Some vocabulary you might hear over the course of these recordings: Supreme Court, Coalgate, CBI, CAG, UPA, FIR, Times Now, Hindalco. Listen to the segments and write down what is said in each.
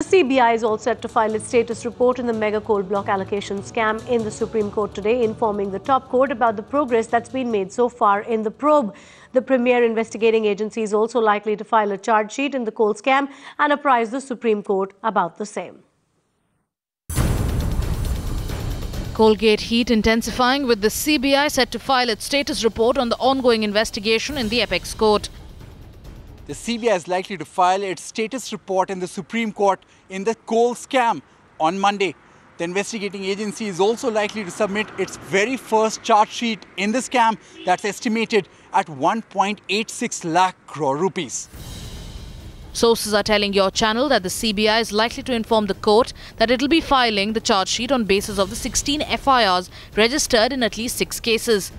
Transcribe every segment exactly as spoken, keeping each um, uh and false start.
The C B I is all set to file its status report in the mega coal block allocation scam in the Supreme Court today, informing the top court about the progress that's been made so far in the probe. The premier investigating agency is also likely to file a charge sheet in the coal scam and apprise the Supreme Court about the same. Coalgate heat intensifying with the C B I set to file its status report on the ongoing investigation in the apex court. The C B I is likely to file its status report in the Supreme Court in the coal scam on Monday. The investigating agency is also likely to submit its very first charge sheet in the scam that's estimated at one point eight six lakh crore rupees. Sources are telling your channel that the C B I is likely to inform the court that it'll be filing the charge sheet on basis of the sixteen F I Rs registered in at least six cases.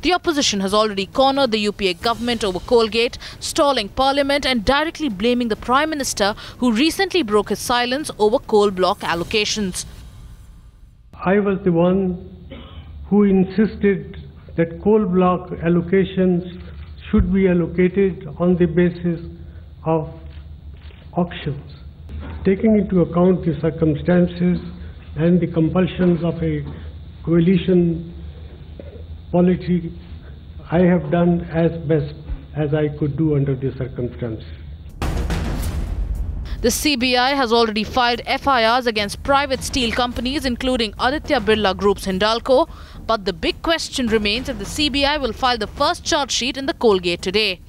The opposition has already cornered the U P A government over Coalgate, stalling parliament and directly blaming the Prime Minister, who recently broke his silence over coal block allocations. I was the one who insisted that coal block allocations should be allocated on the basis of auctions, taking into account the circumstances and the compulsions of a coalition policy. I have done as best as I could do under the circumstances. The C B I has already filed F I Rs against private steel companies, including Aditya Birla Group's Hindalco. But the big question remains if the C B I will file the first charge sheet in the Coalgate today.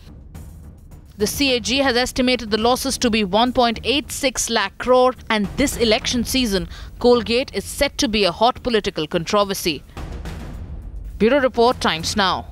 The C A G has estimated the losses to be one point eight six lakh crore, and this election season, Coalgate is set to be a hot political controversy. Bureau Report, Times Now.